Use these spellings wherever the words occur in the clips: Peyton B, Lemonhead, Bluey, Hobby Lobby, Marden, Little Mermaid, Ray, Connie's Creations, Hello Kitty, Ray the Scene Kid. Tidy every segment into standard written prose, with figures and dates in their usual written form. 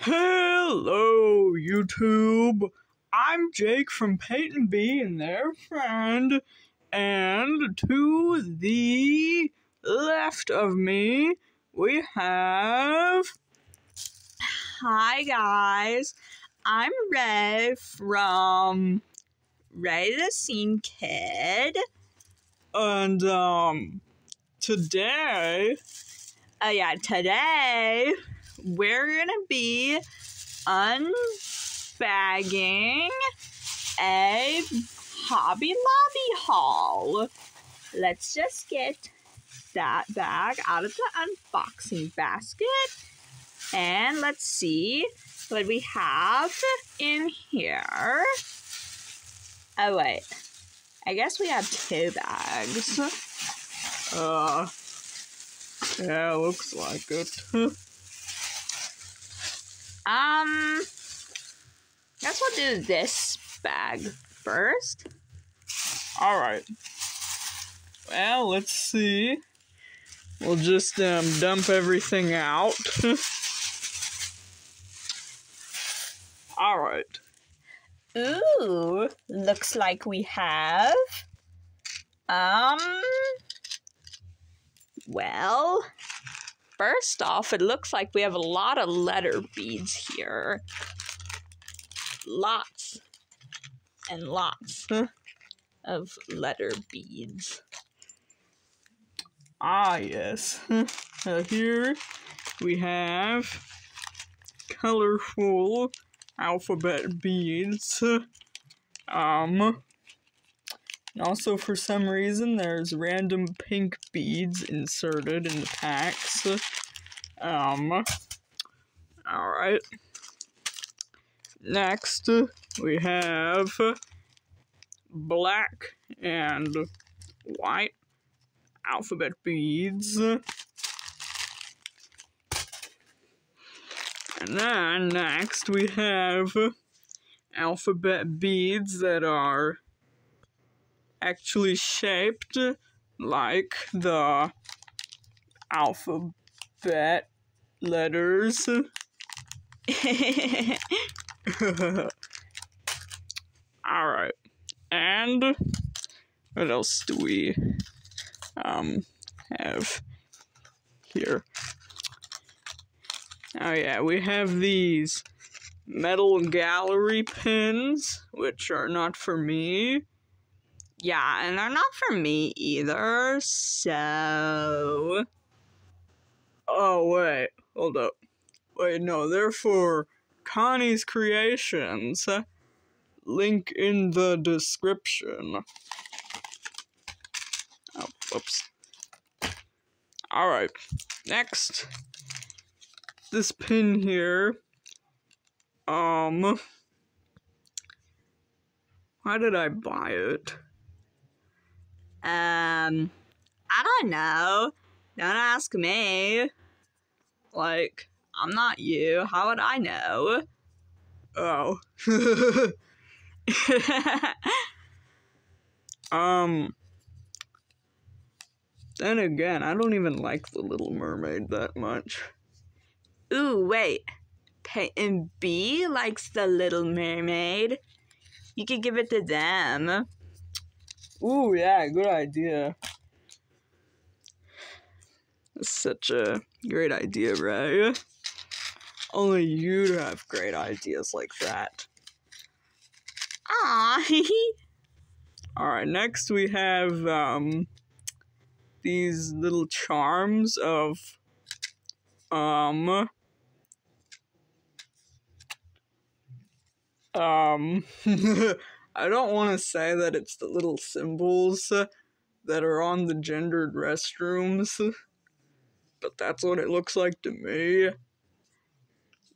Hello, YouTube. I'm Jake from Peyton B and their friend, and to the left of me, we have... Hi, guys. I'm Ray from Ray the Scene Kid. And, today... we're gonna be unbagging a Hobby Lobby haul. Let's just get that bag out of the unboxing basket and let's see what we have in here. Oh wait, I guess we have two bags. Yeah, looks like it. Guess we'll do this bag first. Alright. Well, let's see. We'll just, dump everything out. Alright. Ooh, looks like we have, well... First off, it looks like we have a lot of letter beads here. Lots and lots of letter beads. Ah, yes. Here we have colorful alphabet beads. Also, for some reason, there's random pink beads inserted in the packs. Alright. Next, we have black and white alphabet beads. And then, next, we have alphabet beads that are actually shaped like the alphabet letters. Alright, and what else do we have here? Oh yeah, we have these metal gallery pins, which are not for me. Yeah, and they're not for me either, so... Oh, wait. Hold up. Wait, no, they're for Connie's Creations. Link in the description. Oh, whoops. Alright. Next. This pin here. Why did I buy it? I don't know. Don't ask me. Like, I'm not you. How would I know? Oh. Then again, I don't even like the Little Mermaid that much. Ooh, wait. Peyton B likes the Little Mermaid. You could give it to them. Ooh, yeah, good idea. That's such a great idea, Ray. Only you'd have great ideas like that. Aw, alright, next we have, these little charms of, I don't want to say that it's the little symbols that are on the gendered restrooms, but that's what it looks like to me.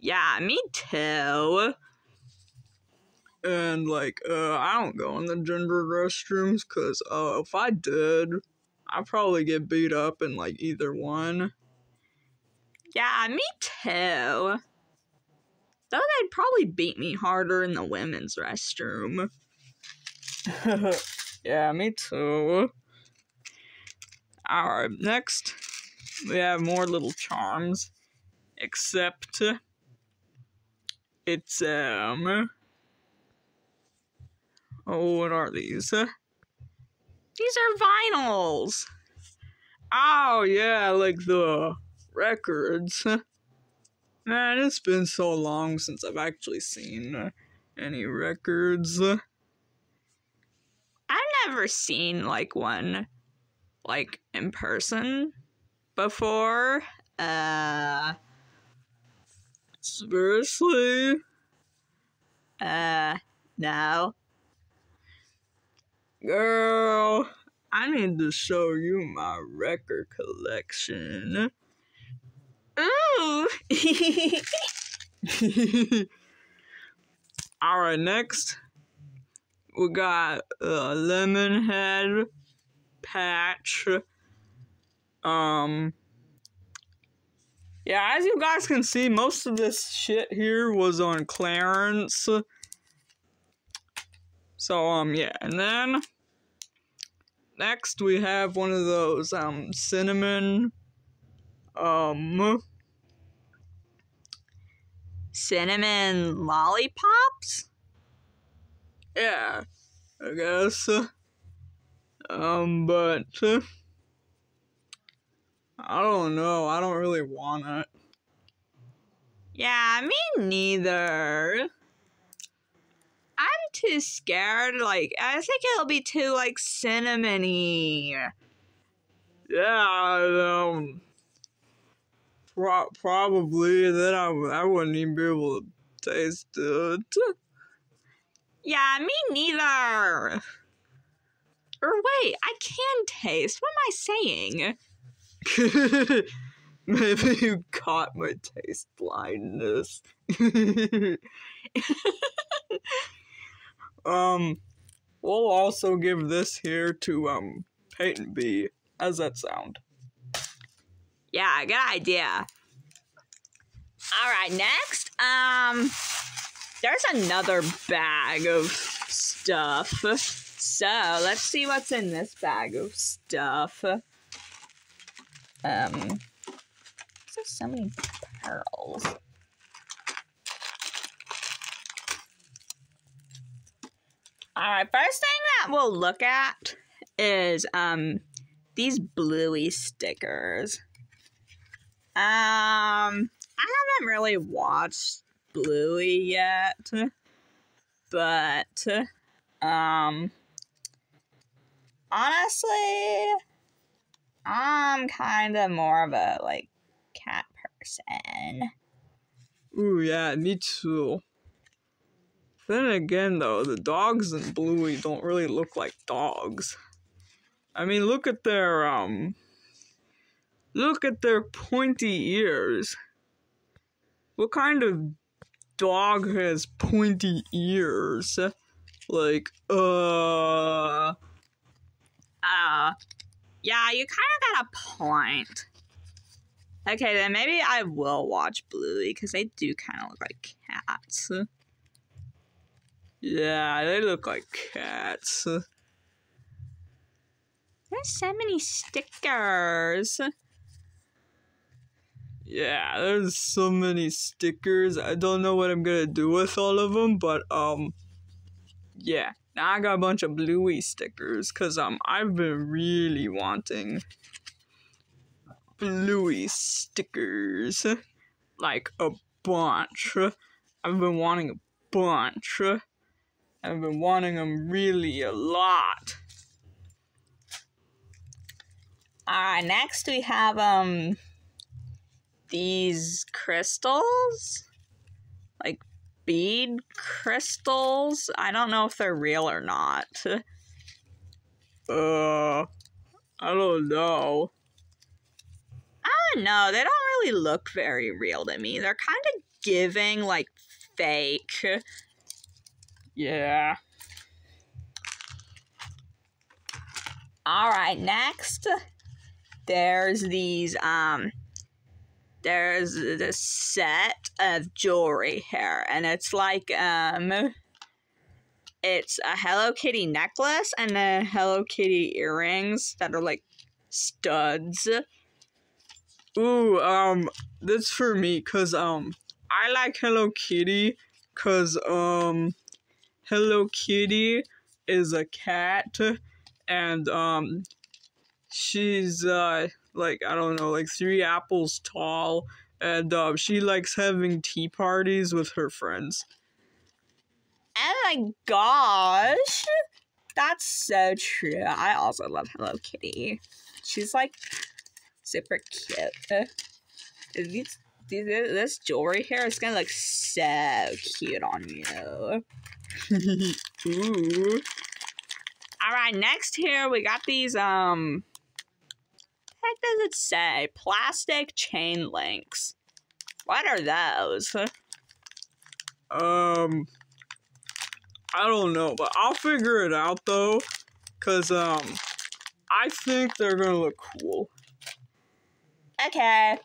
Yeah, me too. And, like, I don't go in the gendered restrooms, because, if I did, I'd probably get beat up in, like, either one. Yeah, me too. Though they'd probably beat me harder in the women's restroom. Yeah, me too. Alright, next, we have more little charms. Except It's, oh, what are these? These are vinyls! Oh, yeah, like the records. Man, it's been so long since I've actually seen any records. I've never seen, like, one, like, in person before. Seriously? No. Girl, I need to show you my record collection. Ooh! Alright, next, we got Lemonhead, Patch, yeah, as you guys can see, most of this shit here was on clearance. So, yeah, and then next we have one of those, cinnamon lollipops? Yeah, I guess. But I don't know. I don't really want it. Yeah, me neither. I'm too scared. Like, I think it'll be too, like, cinnamony. Yeah, probably. Then I wouldn't even be able to taste it. Yeah, me neither. Or wait, I can taste. What am I saying? Maybe you caught my taste blindness. We'll also give this here to Peyton B. How's that sound? Yeah, good idea. Alright, next, there's another bag of stuff. So, let's see what's in this bag of stuff. There's so many pearls. Alright, first thing that we'll look at is, these Bluey stickers. I haven't really watched Bluey yet, but, honestly, I'm kind of more of a, like, cat person. Ooh, yeah, me too. Then again, though, the dogs in Bluey don't really look like dogs. I mean, look at their pointy ears. What kind of dog has pointy ears? Like, yeah, you kind of got a point. Okay, then maybe I will watch Bluey, because they do kind of look like cats. Yeah, they look like cats. There's so many stickers. Yeah, there's so many stickers. I don't know what I'm gonna do with all of them, but, yeah. Now I got a bunch of Bluey stickers, because, I've been really wanting Bluey stickers. Like, a bunch. I've been wanting a bunch. I've been wanting them really a lot. Alright, next we have, these crystals, like bead crystals. I don't know if they're real or not. I don't know. I don't know. They don't really look very real to me. They're kind of giving, like, fake. Yeah. Alright, next, there's these, there's this set of jewelry here, and it's like, it's a Hello Kitty necklace and then Hello Kitty earrings that are like studs. Ooh, that's for me, cause, I like Hello Kitty, because Hello Kitty is a cat, and she's like, I don't know, like 3 apples tall, and she likes having tea parties with her friends. Oh my gosh, that's so true. I also love Hello Kitty. She's like super cute. This jewelry here is gonna look so cute on you. Ooh. Alright, next here we got these, what does it say? Plastic chain links. What are those? I don't know, but I'll figure it out though, cause, I think they're gonna look cool. Okay.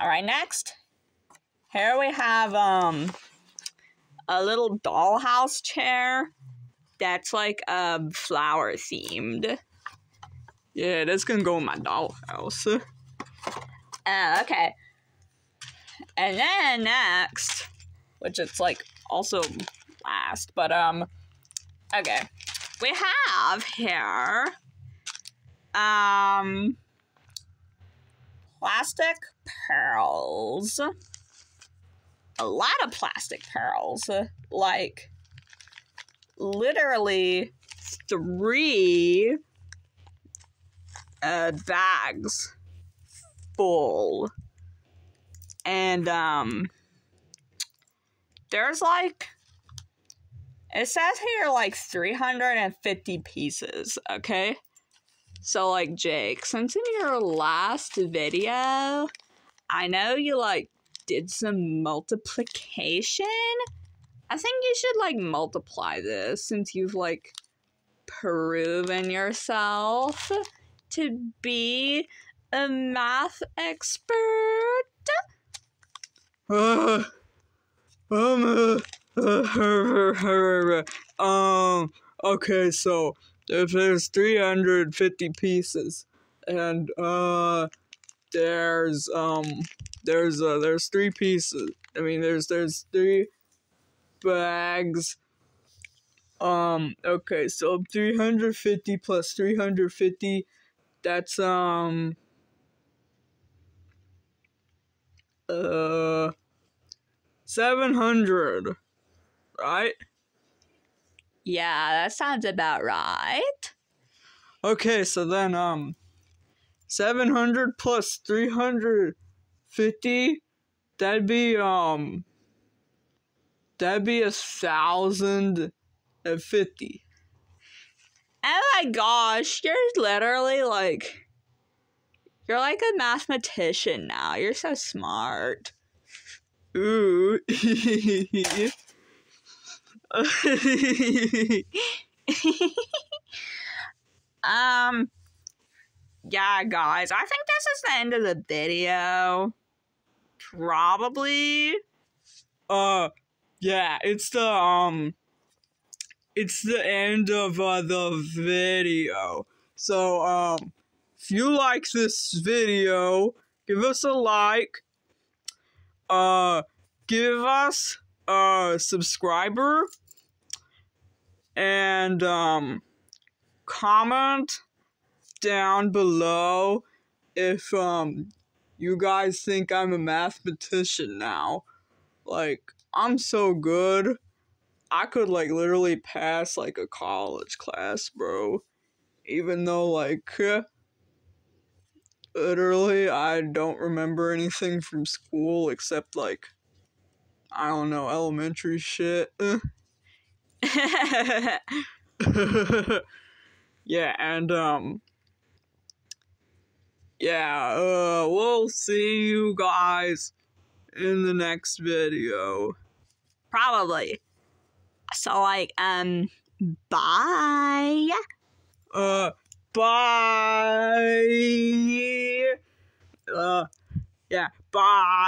Alright, next. Here we have, a little dollhouse chair that's like, flower themed. Yeah, that's gonna go in my dollhouse. Okay. And then next, which it's like also last, but, okay. We have here, plastic pearls. A lot of plastic pearls. Like, literally 3 bags full. And, there's like, it says here like 350 pieces, okay? So, like, Jake, since in your last video, I know you, like, did some multiplication. I think you should, like, multiply this since you've, like, proven yourself to be a math expert. Okay, so if there's 350 pieces, and, there's 3 pieces, I mean, there's 3 bags, okay, so 350 plus 350, that's, uh, 700, right? Yeah, that sounds about right. Okay, so then, 700 plus 350, that'd be 1,050. Oh my gosh, you're literally like, you're like a mathematician now. You're so smart. Ooh. Yeah, guys, I think this is the end of the video. Probably. Yeah, it's the end of the video. So, if you like this video, give us a like. Give us a subscriber, and comment down below if you guys think I'm a mathematician now. Like, I'm so good, I could like literally pass like a college class, bro, even though like literally I don't remember anything from school except like, I don't know, elementary shit. Yeah, and yeah, we'll see you guys in the next video. Probably. So like, bye. Bye. Yeah, bye.